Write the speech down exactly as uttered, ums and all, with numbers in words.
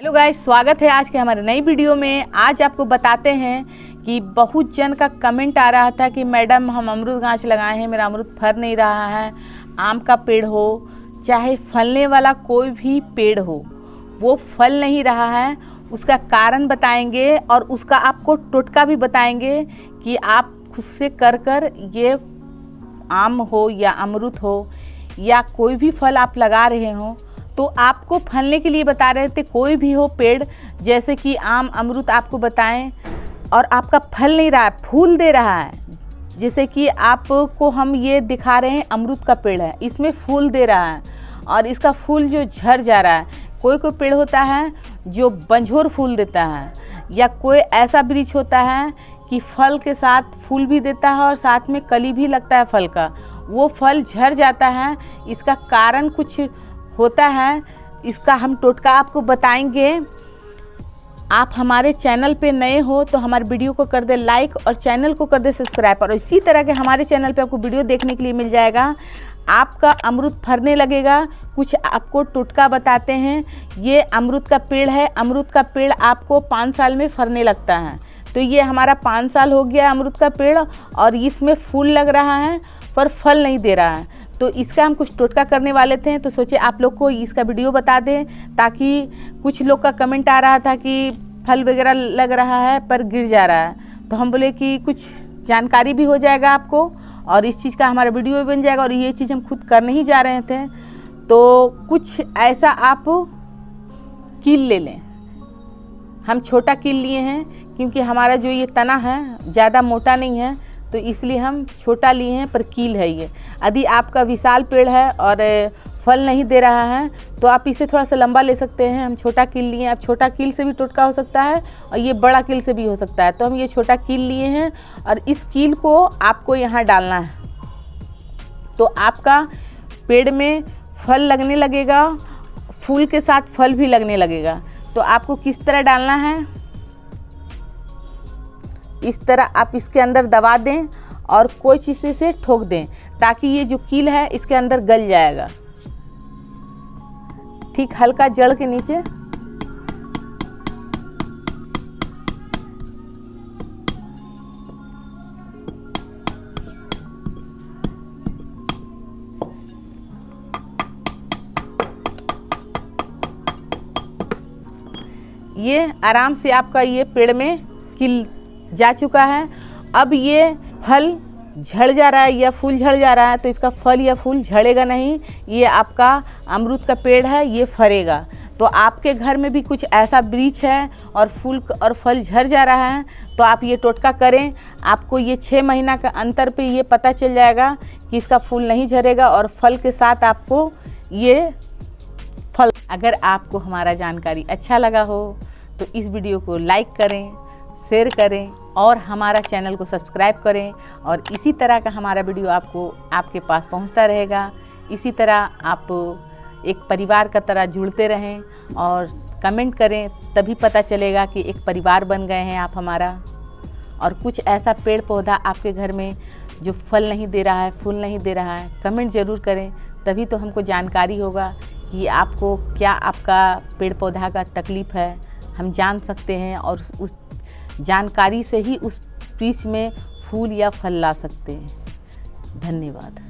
Hello guys, स्वागत है आज के हमारे नई वीडियो में। आज आपको बताते हैं कि बहुत जन का कमेंट आ रहा था कि मैडम हम अमरूद गाछ लगाए हैं, मेरा अमरूद फर नहीं रहा है। आम का पेड़ हो चाहे फलने वाला कोई भी पेड़ हो, वो फल नहीं रहा है, उसका कारण बताएंगे और उसका आपको टोटका भी बताएंगे कि आप खुद से कर कर ये आम हो या अमरूद हो या कोई भी फल आप लगा रहे हो तो आपको फलने के लिए बता रहे थे। कोई भी हो पेड़, जैसे कि आम अमरूद आपको बताएं और आपका फल नहीं रहा है, फूल दे रहा है। जैसे कि आपको हम ये दिखा रहे हैं, अमरूद का पेड़ है, इसमें फूल दे रहा है और इसका फूल जो झड़ जा रहा है। कोई कोई पेड़ होता है जो बंझोर फूल देता है, या कोई ऐसा वृक्ष होता है कि फल के साथ फूल भी देता है और साथ में कली भी लगता है फल का, वो फल झड़ जाता है। इसका कारण कुछ होता है, इसका हम टोटका आपको बताएंगे। आप हमारे चैनल पे नए हो तो हमारे वीडियो को कर दे लाइक और चैनल को कर दे सब्सक्राइब। और इसी तरह के हमारे चैनल पे आपको वीडियो देखने के लिए मिल जाएगा। आपका अमरूद फरने लगेगा, कुछ आपको टोटका बताते हैं। ये अमरूद का पेड़ है, अमरूद का पेड़ आपको पाँच साल में फरने लगता है। तो ये हमारा पाँच साल हो गया अमरूद का पेड़ और इसमें फूल लग रहा है पर फल नहीं दे रहा है। तो इसका हम कुछ टोटका करने वाले थे, तो सोचे आप लोग को इसका वीडियो बता दें, ताकि कुछ लोग का कमेंट आ रहा था कि फल वगैरह लग रहा है पर गिर जा रहा है। तो हम बोले कि कुछ जानकारी भी हो जाएगा आपको और इस चीज़ का हमारा वीडियो भी बन जाएगा। और ये चीज़ हम खुद करने ही जा रहे थे, तो कुछ ऐसा आप कील ले लें। हम छोटा कील लिए हैं क्योंकि हमारा जो ये तना है ज़्यादा मोटा नहीं है, तो इसलिए हम छोटा लिए हैं, पर कील है ये। यदि आपका विशाल पेड़ है और फल नहीं दे रहा है तो आप इसे थोड़ा सा लंबा ले सकते हैं। हम छोटा कील लिए हैं, आप छोटा कील से भी टोटका हो सकता है और ये बड़ा कील से भी हो सकता है। तो हम ये छोटा कील लिए हैं और इस कील को आपको यहाँ डालना है, तो आपका पेड़ में फल लगने लगेगा, फूल के साथ फल भी लगने लगेगा। तो आपको किस तरह डालना है, इस तरह आप इसके अंदर दबा दें और कोई चीज़ से ठोक दें, ताकि ये जो कील है इसके अंदर गल जाएगा। ठीक हल्का जड़ के नीचे। ये आराम से आपका ये पेड़ में कील जा चुका है। अब ये फल झड़ जा रहा है या फूल झड़ जा रहा है, तो इसका फल या फूल झड़ेगा नहीं। ये आपका अमरूद का पेड़ है, ये फरेगा। तो आपके घर में भी कुछ ऐसा वृक्ष है और फूल और फल झड़ जा रहा है, तो आप ये टोटका करें। आपको ये छः महीना का अंतर पे ये पता चल जाएगा कि इसका फूल नहीं झड़ेगा और फल के साथ आपको ये फल। अगर आपको हमारा जानकारी अच्छा लगा हो तो इस वीडियो को लाइक करें, शेयर करें और हमारा चैनल को सब्सक्राइब करें। और इसी तरह का हमारा वीडियो आपको आपके पास पहुंचता रहेगा। इसी तरह आप एक परिवार का तरह जुड़ते रहें और कमेंट करें, तभी पता चलेगा कि एक परिवार बन गए हैं आप हमारा। और कुछ ऐसा पेड़ पौधा आपके घर में जो फल नहीं दे रहा है, फूल नहीं दे रहा है, कमेंट ज़रूर करें, तभी तो हमको जानकारी होगा कि आपको क्या, आपका पेड़ पौधा का तकलीफ़ है, हम जान सकते हैं। और उस जानकारी से ही उस वृक्ष में फूल या फल ला सकते हैं। धन्यवाद।